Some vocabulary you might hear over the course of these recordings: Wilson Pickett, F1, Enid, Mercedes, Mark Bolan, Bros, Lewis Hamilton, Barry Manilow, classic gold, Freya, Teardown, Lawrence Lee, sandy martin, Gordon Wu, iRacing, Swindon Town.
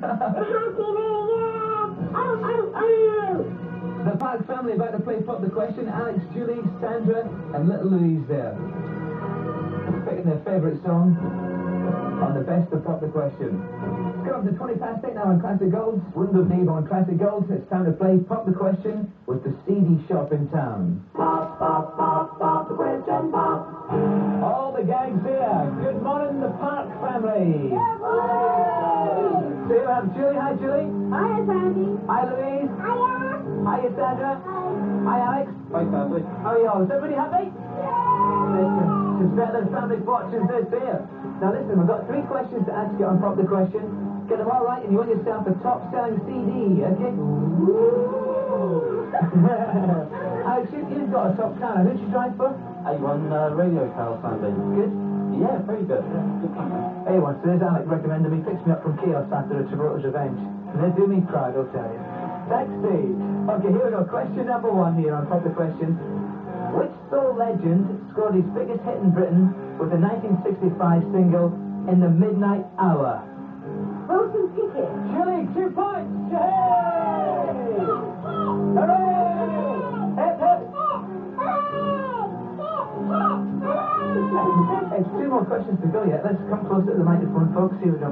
The Park family about to play Pop the Question. Alex, Julie, Sandra, and little Louise there. Picking their favourite song on the best of Pop the Question. It's come up to 8:20 now on Classic Gold. Swindle Neve on Classic Gold. It's time to play Pop the Question with the CD shop in town. Pop, pop, pop, pop the question, pop. All the gang's here. Good morning, the Park family. Good morning. So you have Julie. Hi, Julie. Hi, Sandy. Hi, Louise. Hiya. Hiya, Sandra. Hi. Hi, Alex. Hi, family. How are y'all? Is everybody happy? Yeah. It's better than something watching this beer. Now listen, we've got three questions to ask you on Pop the Question. Get them all right and you win yourself a top-selling CD, okay? Alex, you've got a top car. Who'd you drive for? A1 Radio Car Sunday. Good? Yeah, pretty good. Good plan. A1, so there's Alex recommended me. Picks me up from chaos after a Travolta's Revenge. And they do me proud, I'll tell you. Backstage. Okay, here we go. Question number one here on Pop the Question. Which soul legend scored his biggest hit in Britain with the 1965 single In the Midnight Hour? Wilson Pickett. Julie, 2 points. Yay! Hooray! Hip, hip. It's 2 more questions to go yet. Let's come closer to the microphone, folks. Here we go.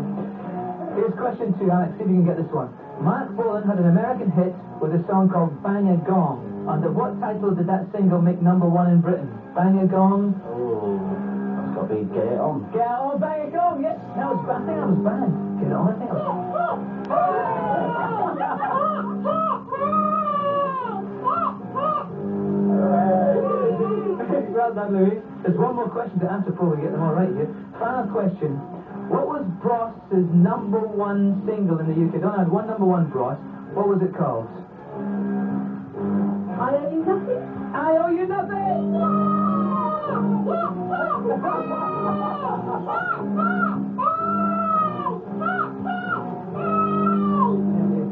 Here's question 2, Alex. See if you can get this one. Mark Bolan had an American hit with a song called Bang a Gong. Under what title did that single make #1 in Britain? Bang a Gong. Oh, that's got to be Get It On. Get It On, Bang a Gong, yes. That was bad. I think that was bad. Get It On, I think that was bad. Well done, Louis. There's 1 more question to answer before we get them all right here. Final question. What was Bros' #1 single in the UK? Don't have one #1 Bros. What was it called? I owe you nothing. I owe you nothing.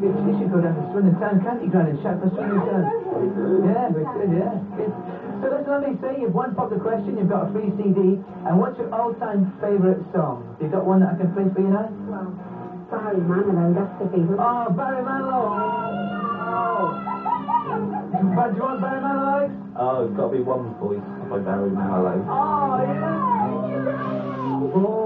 You should go down to Swindon Town, can't you, Granny? Shout for Swindon Town. Yeah, we could, yeah. So listen, let me say, you've won Pop the Question, you've got a free CD, and what's your all-time favourite song? You got one that I can play for you now? Well, Barry Manilow, that's the favorite. Oh, Barry Manilow. But do you want Barry Manilow, Alex? Oh, it's got to be One Voice by Barry Manilow. Oh, yeah! Oh.